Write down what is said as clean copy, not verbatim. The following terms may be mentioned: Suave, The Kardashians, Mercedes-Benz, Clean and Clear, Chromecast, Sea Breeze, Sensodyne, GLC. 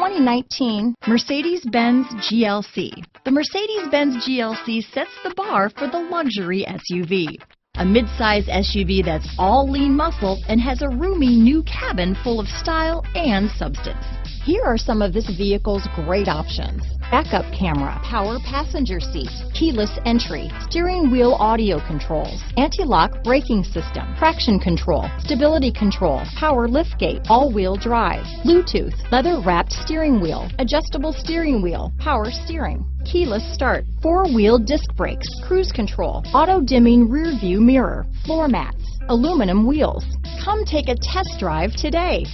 2019 Mercedes-Benz GLC. The Mercedes-Benz GLC sets the bar for the luxury SUV. A midsize SUV that's all lean muscle and has a roomy new cabin full of style and substance. Here are some of this vehicle's great options: backup camera, power passenger seat, keyless entry, steering wheel audio controls, anti-lock braking system, traction control, stability control, power liftgate, all-wheel drive, Bluetooth, leather-wrapped steering wheel, adjustable steering wheel, power steering, keyless start, four-wheel disc brakes, cruise control, auto-dimming rear view mirror, floor mats, aluminum wheels. Come take a test drive today.